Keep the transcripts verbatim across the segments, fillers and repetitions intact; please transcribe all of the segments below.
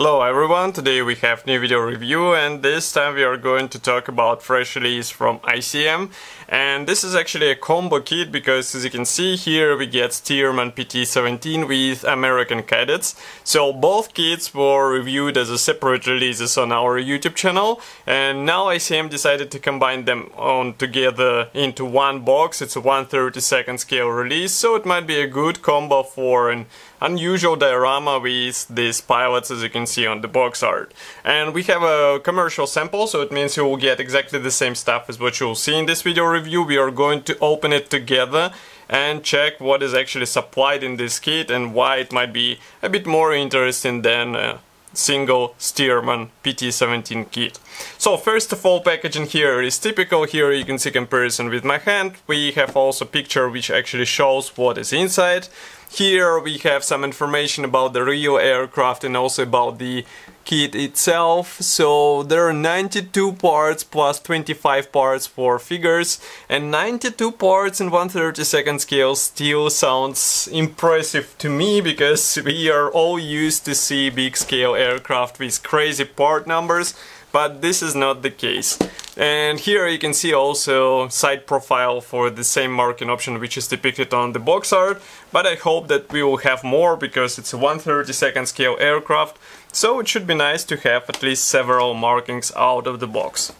Hello everyone, today we have new video review and this time we are going to talk about fresh release from I C M, and this is actually a combo kit because as you can see here we get Stearman P T seventeen with American Cadets. So both kits were reviewed as a separate releases on our YouTube channel, and now I C M decided to combine them on together into one box. It's a one thirty-second scale release, so it might be a good combo for an unusual diorama with these pilots as you can see on the box art. And we have a commercial sample, so it means you will get exactly the same stuff as what you will see in this video review. We are going to open it together and check what is actually supplied in this kit and why it might be a bit more interesting than a single Stearman P T seventeen kit. So first of all, packaging here is typical. Here you can see comparison with my hand. We have also picture which actually shows what is inside. Here we have some information about the real aircraft and also about the kit itself. So there are ninety-two parts plus twenty-five parts for figures, and ninety-two parts in one thirty-second scale still sounds impressive to me because we are all used to see big scale aircraft with crazy part numbers, but this is not the case. And here you can see also side profile for the same marking option which is depicted on the box art, but I hope that we will have more because it's a one thirty-second scale aircraft, so it should be nice to have at least several markings out of the box.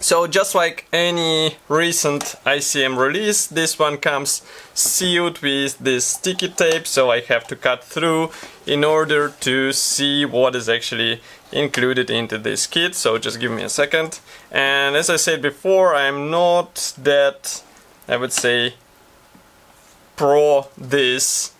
So just like any recent I C M release, this one comes sealed with this sticky tape, so I have to cut through in order to see what is actually included into this kit, so just give me a second. And as I said before, I'm not that, I would say, pro this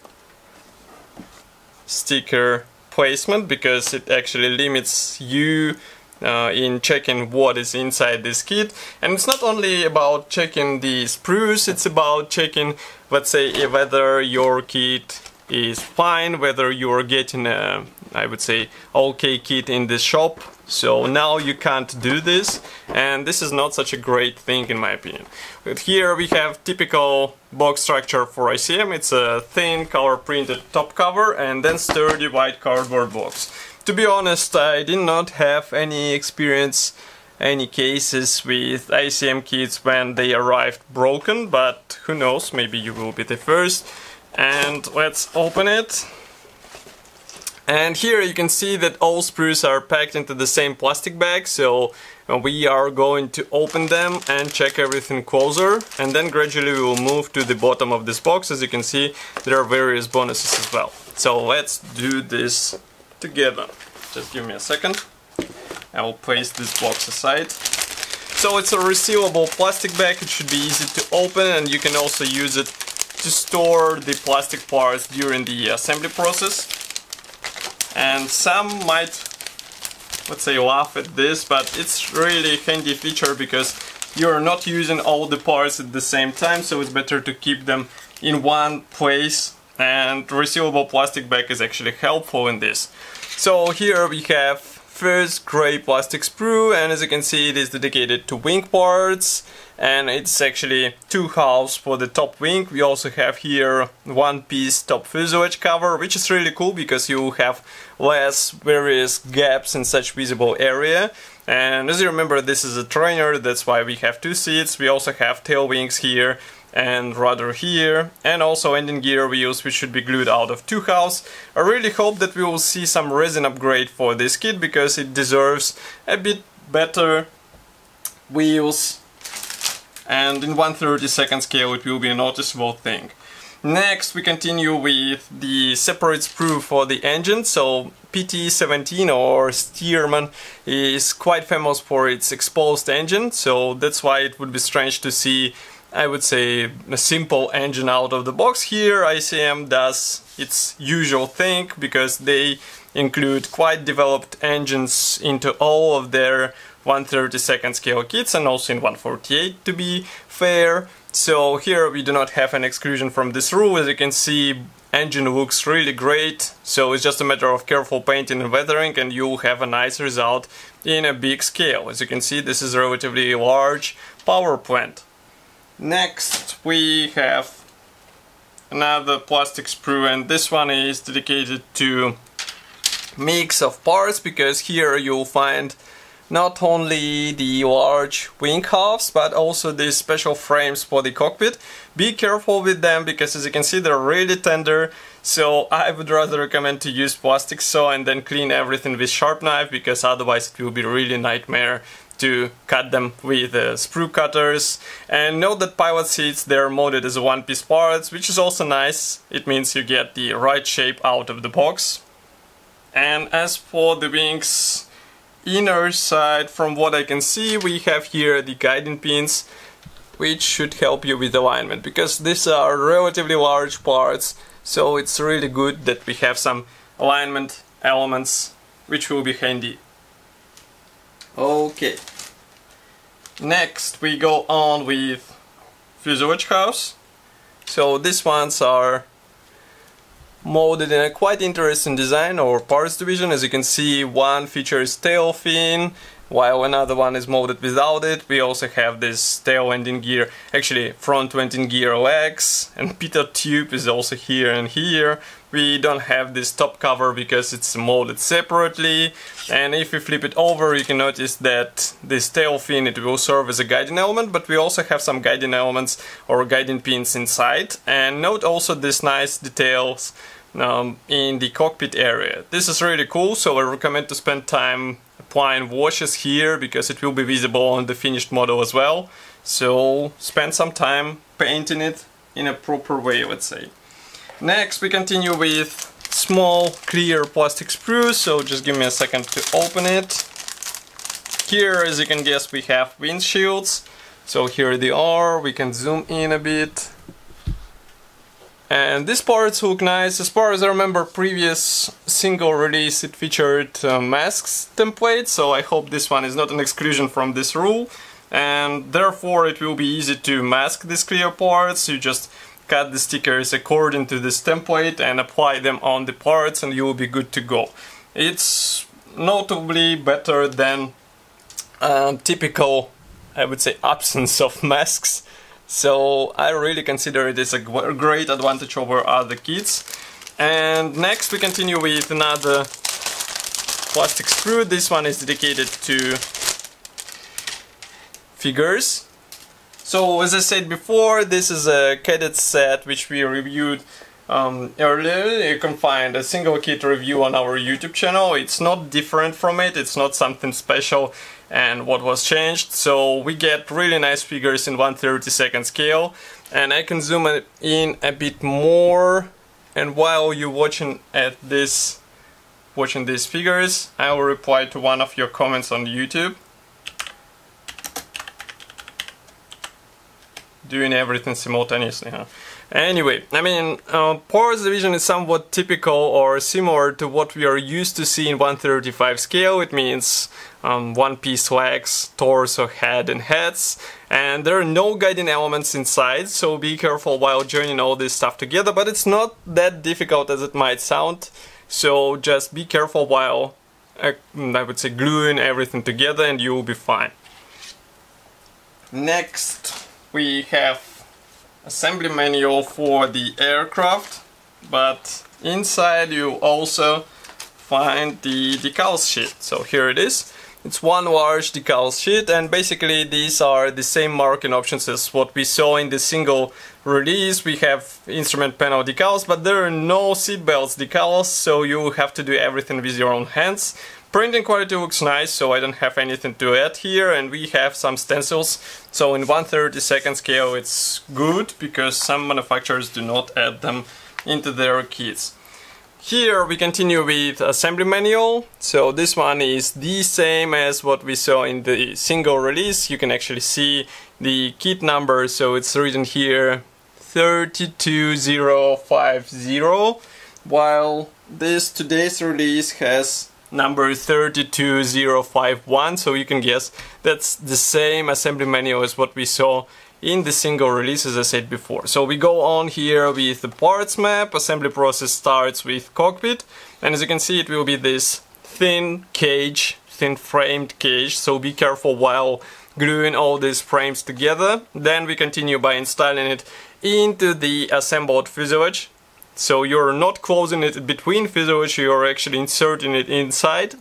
sticker placement because it actually limits you Uh, in checking what is inside this kit. And it's not only about checking the sprues, it's about checking, let's say, whether your kit is fine, whether you're getting a, I would say, okay kit in the shop. So now you can't do this, and this is not such a great thing in my opinion. But here we have typical box structure for I C M. It's a thin color printed top cover and then sturdy white cardboard box. To be honest, I did not have any experience, any cases with I C M kits when they arrived broken, but who knows, maybe you will be the first. And let's open it. And here you can see that all sprues are packed into the same plastic bag, so we are going to open them and check everything closer, and then gradually we will move to the bottom of this box. As you can see, there are various bonuses as well. So let's do this together. Just give me a second. I will place this box aside. So it's a resealable plastic bag, it should be easy to open, and you can also use it to store the plastic parts during the assembly process. And some might, let's say, laugh at this, but it's really a handy feature because you're not using all the parts at the same time, so it's better to keep them in one place. And resealable plastic bag is actually helpful in this. So here we have first grey plastic sprue, and as you can see it is dedicated to wing parts, and it's actually two halves for the top wing. We also have here one piece top fuselage cover, which is really cool because you have less various gaps in such visible area. And as you remember, this is a trainer, that's why we have two seats. We also have tail wings here and rudder here, and also ending gear wheels which should be glued out of two halves. I really hope that we will see some resin upgrade for this kit because it deserves a bit better wheels, and in one thirty-second scale it will be a noticeable thing. Next we continue with the separate sprue for the engine. So P T seventeen or Stearman is quite famous for its exposed engine, so that's why it would be strange to see, I would say, a simple engine out of the box. Here I C M does its usual thing because they include quite developed engines into all of their one thirty-second scale kits, and also in one forty-eight to be fair. So here we do not have an exclusion from this rule. As you can see, engine looks really great, so it's just a matter of careful painting and weathering and you'll have a nice result in a big scale. As you can see, this is a relatively large power plant. Next we have another plastic sprue, and this one is dedicated to mix of parts, because here you'll find not only the large wing halves but also these special frames for the cockpit. Be careful with them because, as you can see, they're really tender, so I would rather recommend to use plastic saw and then clean everything with sharp knife, because otherwise it will be really a nightmare to cut them with uh, sprue cutters. And note that pilot seats, they're modded as one-piece parts, which is also nice. It means you get the right shape out of the box. And as for the wings inner side, from what I can see, we have here the guiding pins, which should help you with alignment, because these are relatively large parts, so it's really good that we have some alignment elements, which will be handy. Okay, next we go on with fuselage house. So these ones are molded in a quite interesting design, or parts division. As you can see, one features tail fin, while another one is molded without it. We also have this tail ending gear, actually front ending gear legs, and pitot tube is also here and here. We don't have this top cover because it's molded separately, and if we flip it over, you can notice that this tail fin, it will serve as a guiding element, but we also have some guiding elements or guiding pins inside. And note also these nice details um, in the cockpit area. This is really cool, so I recommend to spend time applying washes here, because it will be visible on the finished model as well. So spend some time painting it in a proper way, let's say. Next we continue with small clear plastic sprue, so just give me a second to open it. Here, as you can guess, we have windshields. So here they are, we can zoom in a bit. And these parts look nice. As far as I remember, previous single release it featured uh, masks template, so I hope this one is not an exclusion from this rule, and therefore it will be easy to mask these clear parts. You just cut the stickers according to this template and apply them on the parts, and you will be good to go. It's notably better than um, typical, I would say, absence of masks. So I really consider it is a great advantage over other kits. And next we continue with another plastic sprue. This one is dedicated to figures. So, as I said before, this is a cadet set which we reviewed um, earlier. You can find a single kit review on our YouTube channel. It's not different from it, it's not something special and what was changed. So we get really nice figures in one thirty-second scale, and I can zoom in a bit more, and while you're watching at this watching these figures, I will reply to one of your comments on YouTube, doing everything simultaneously, huh? Anyway, I mean, uh, parts division is somewhat typical or similar to what we are used to see in one thirty-fifth scale. It means um, one-piece legs, torso, head and heads. And there are no guiding elements inside, so be careful while joining all this stuff together. But it's not that difficult as it might sound, so just be careful while, uh, I would say, gluing everything together, and you will be fine. Next, we have assembly manual for the aircraft, but inside you also find the decal sheet. So here it is. It's one large decal sheet, and basically these are the same marking options as what we saw in the single release. We have instrument panel decals, but there are no seatbelts decals, so you have to do everything with your own hands. Printing quality looks nice, so I don't have anything to add here, and we have some stencils. So in one thirty-second scale it's good, because some manufacturers do not add them into their kits. Here we continue with assembly manual. So this one is the same as what we saw in the single release. You can actually see the kit number, so it's written here three two zero five zero, while this today's release has number three two zero five one, so you can guess that's the same assembly manual as what we saw in the single release, as I said before. So we go on here with the parts map. Assembly process starts with cockpit, and as you can see, it will be this thin cage, thin framed cage, so be careful while gluing all these frames together. Then we continue by installing it into the assembled fuselage. So you're not closing it between physiology, you're actually inserting it inside.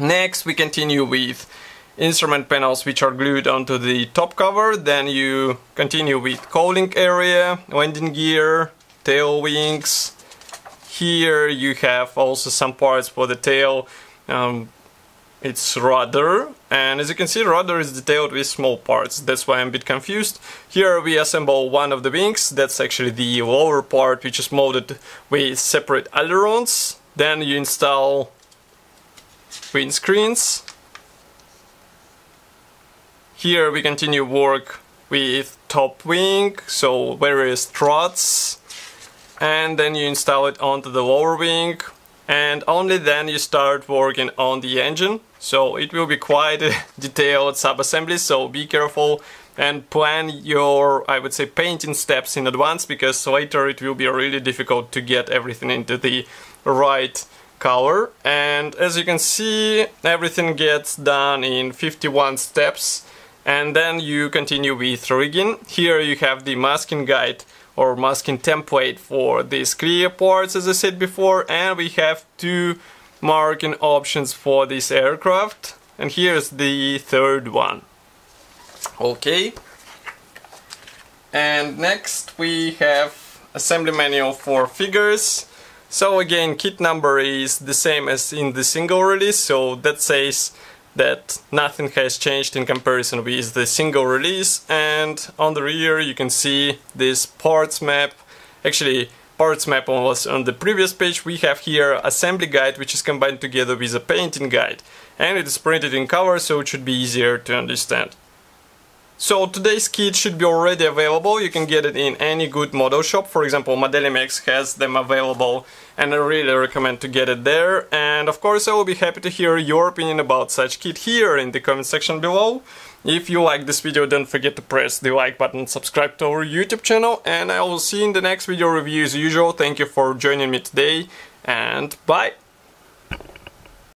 Next we continue with instrument panels which are glued onto the top cover. Then you continue with cowling area, landing gear, tail wings. Here you have also some parts for the tail. Um, it's rudder, and as you can see, rudder is detailed with small parts, that's why I'm a bit confused. Here we assemble one of the wings, that's actually the lower part which is molded with separate ailerons. Then you install wind screens. Here we continue work with top wing, so various struts, and then you install it onto the lower wing, and only then you start working on the engine. So it will be quite a detailed sub-assembly, so be careful and plan your, I would say, painting steps in advance, because later it will be really difficult to get everything into the right color. And as you can see, everything gets done in fifty-one steps, and then you continue with rigging. Here you have the masking guide or masking template for these clear parts, as I said before, and we have two marking options for this aircraft, and here's the third one. Okay, and next we have assembly manual for figures. So again, kit number is the same as in the single release, so that says that nothing has changed in comparison with the single release. And on the rear you can see this parts map. Actually, parts map was on the previous page. We have here assembly guide, which is combined together with a painting guide, and it is printed in color, so it should be easier to understand. So today's kit should be already available. You can get it in any good model shop. For example, Model M X has them available, and I really recommend to get it there. And of course I will be happy to hear your opinion about such kit here in the comment section below. If you like this video, don't forget to press the like button, subscribe to our YouTube channel, and I will see you in the next video review as usual. Thank you for joining me today, and bye!